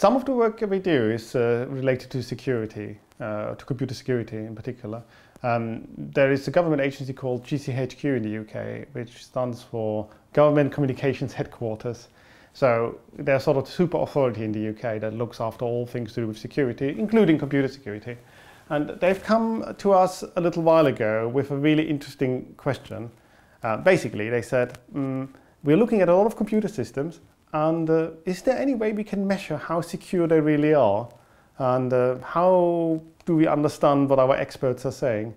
Some of the work we do is related to security, to computer security in particular. There is a government agency called GCHQ in the UK, which stands for Government Communications Headquarters. So they're sort of super authority in the UK that looks after all things to do with security, including computer security. And they've come to us a little while ago with a really interesting question. Basically, they said, we're looking at a lot of computer systems, and is there any way we can measure how secure they really are? And how do we understand what our experts are saying?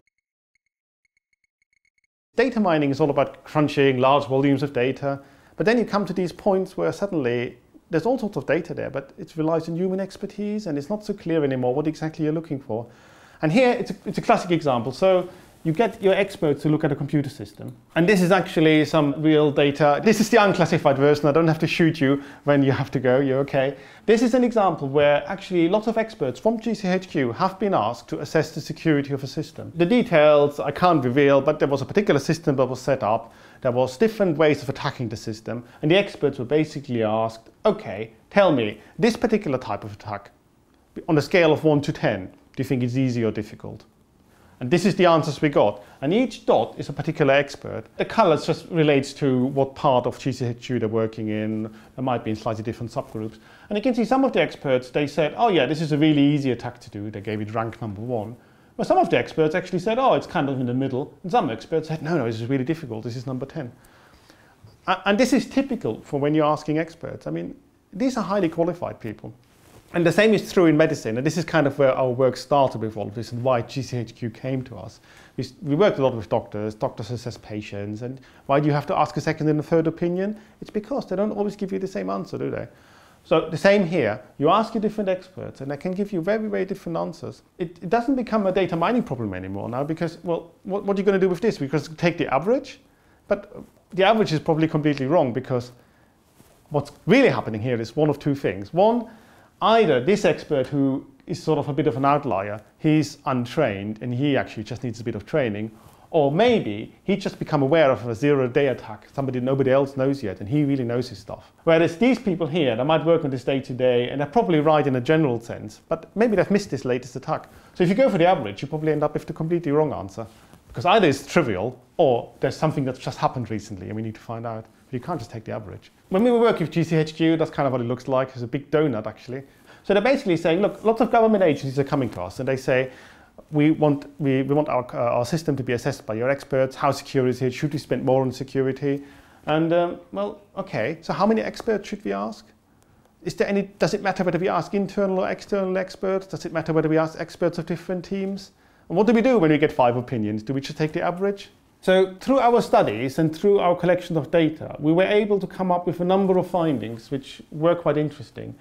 Data mining is all about crunching large volumes of data, but then you come to these points where suddenly there's all sorts of data there, but it relies on human expertise and it's not so clear anymore what exactly you're looking for. And here it's a classic example. So you get your experts to look at a computer system. And this is actually some real data. This is the unclassified version. I don't have to shoot you when you have to go, you're okay. This is an example where actually lots of experts from GCHQ have been asked to assess the security of a system. The details I can't reveal, but there was a particular system that was set up. There was different ways of attacking the system. And the experts were basically asked, okay, tell me, this particular type of attack, on a scale of 1 to 10, do you think it's easy or difficult? And this is the answers we got. And each dot is a particular expert. The colors just relates to what part of GCHQ they're working in. There might be in slightly different subgroups. And you can see some of the experts, they said, oh yeah, this is a really easy attack to do. They gave it rank #1. But some of the experts actually said, oh, it's kind of in the middle. And some experts said, no, this is really difficult. This is #10. And this is typical for when you're asking experts. I mean, these are highly qualified people. And the same is true in medicine, and this is kind of where our work started with all of this and why GCHQ came to us. We worked a lot with doctors. Doctors assess patients, and why do you have to ask a second and a third opinion? It's because they don't always give you the same answer, do they? So the same here. You ask your different experts, and they can give you very, very different answers. It doesn't become a data mining problem anymore now because, well, what are you going to do with this? Because take the average, but the average is probably completely wrong because what's really happening here is one of two things. One, either this expert who is sort of a bit of an outlier, he's untrained and he actually just needs a bit of training, or maybe he just become aware of a zero-day attack, somebody nobody else knows yet, and he really knows his stuff. Whereas these people here, they might work on this day-to-day and they're probably right in a general sense, but maybe they've missed this latest attack. So if you go for the average, you probably end up with the completely wrong answer, because either it's trivial or there's something that's just happened recently and we need to find out. You can't just take the average. When we work with GCHQ, that's kind of what it looks like. It's a big donut, actually. So they're basically saying, look, lots of government agencies are coming to us and they say, we want our system to be assessed by your experts. How secure is it? Should we spend more on security? And, well, okay, so how many experts should we ask? Does it matter whether we ask internal or external experts? Does it matter whether we ask experts of different teams? And what do we do when we get 5 opinions? Do we just take the average? So through our studies and through our collection of data, we were able to come up with a number of findings which were quite interesting.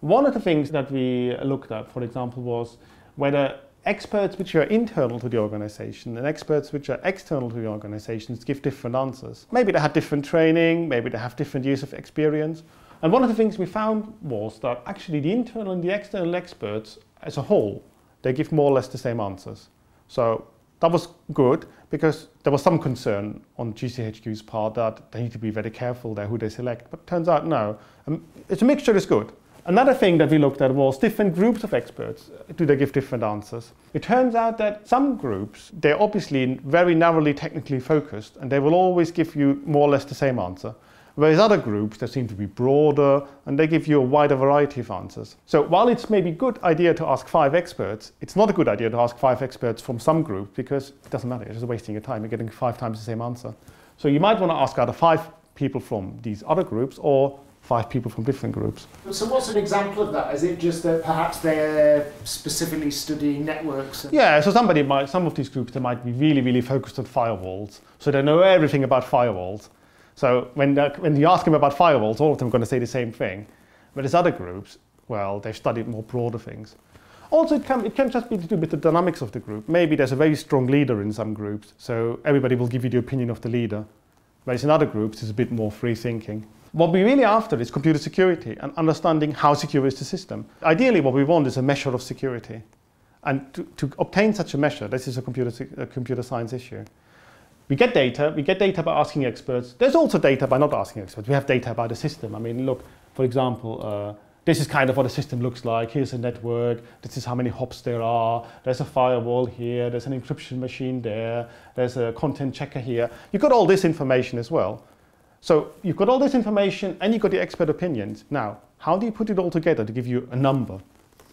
One of the things that we looked at, for example, was whether experts which are internal to the organization and experts which are external to the organizations give different answers. Maybe they had different training, maybe they have different years of experience. And one of the things we found was that actually the internal and the external experts as a whole, they give more or less the same answers. So that was good because there was some concern on GCHQ's part that they need to be very careful there who they select, but turns out no. It's a mixture is good. Another thing that we looked at was different groups of experts. Do they give different answers? It turns out that some groups, they're obviously very narrowly technically focused and they will always give you more or less the same answer. Whereas other groups, they seem to be broader and they give you a wider variety of answers. So while it's maybe a good idea to ask 5 experts, it's not a good idea to ask 5 experts from some group because it doesn't matter, it's just wasting your time, you're getting 5 times the same answer. So you might want to ask either 5 people from these other groups or 5 people from different groups. So what's an example of that? Is it just that perhaps they're specifically studying networks? Yeah, so some of these groups, they might be really, really focused on firewalls. So they know everything about firewalls. So when you ask them about firewalls, all of them are going to say the same thing. But as other groups, well, they've studied more broader things. Also, it can just be to do with the dynamics of the group. Maybe there's a very strong leader in some groups, so everybody will give you the opinion of the leader. Whereas in other groups, it's a bit more free thinking. What we're really after is computer security and understanding how secure is the system. Ideally, what we want is a measure of security. And to obtain such a measure, this is a computer science issue. We get data by asking experts. There's also data by not asking experts. We have data by the system. I mean, look, for example, this is kind of what a system looks like. Here's a network, this is how many hops there are, there's a firewall here, there's an encryption machine there, there's a content checker here. You've got all this information as well. So you've got all this information and you've got the expert opinions. Now, how do you put it all together to give you a number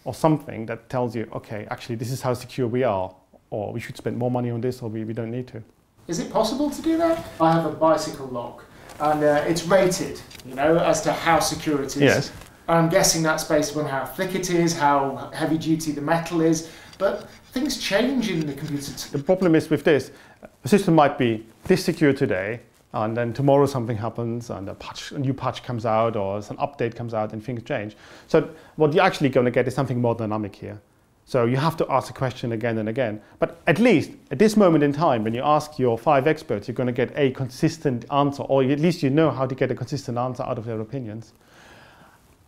or something that tells you, okay, actually this is how secure we are, or we should spend more money on this, or we don't need to? Is it possible to do that? I have a bicycle lock and it's rated, you know, as to how secure it is. Yes. I'm guessing that's based on how thick it is, how heavy duty the metal is, but things change in the computer. The problem is with this, a system might be this secure today, and then tomorrow something happens and a new patch comes out or an update comes out and things change. So what you're actually going to get is something more dynamic here. So you have to ask the question again and again. But at least at this moment in time, when you ask your 5 experts, you're going to get a consistent answer, or at least you know how to get a consistent answer out of their opinions.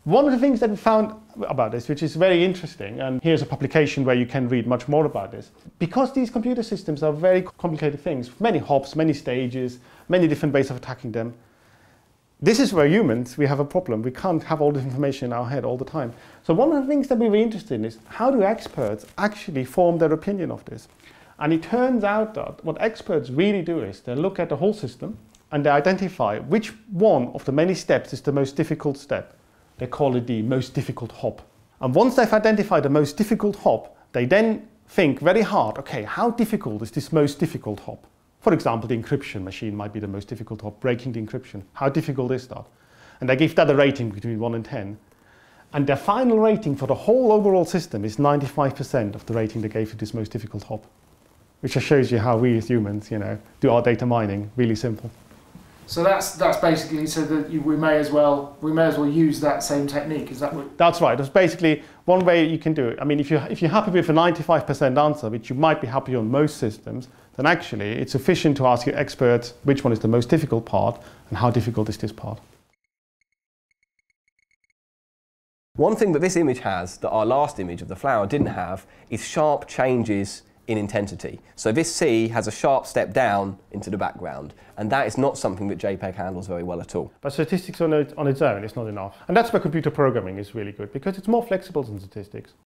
One of the things that we found about this, which is very interesting, and here's a publication where you can read much more about this, because these computer systems are very complicated things, many hops, many stages, many different ways of attacking them. This is where humans, we have a problem. We can't have all this information in our head all the time. So one of the things that we were interested in is, how do experts actually form their opinion of this? And it turns out that what experts really do is they look at the whole system and they identify which one of the many steps is the most difficult step. They call it the most difficult hop. And once they've identified the most difficult hop, they then think very hard, okay, how difficult is this most difficult hop? For example, the encryption machine might be the most difficult hop, breaking the encryption. How difficult is that? And they give that a rating between 1 and 10. And their final rating for the whole overall system is 95% of the rating they gave to this most difficult hop, which just shows you how we as humans, you know, do our data mining, really simple. So that's basically so that we may as well use that same technique. Is that what? That's right. That's basically one way you can do it. I mean, if you're happy with a 95% answer, which you might be happy on most systems, then actually it's sufficient to ask your experts which one is the most difficult part and how difficult is this part. One thing that this image has that our last image of the flower didn't have is sharp changes in intensity. So this C has a sharp step down into the background, and that is not something that JPEG handles very well at all. But statistics on its own is not enough, and that's where computer programming is really good, because it's more flexible than statistics.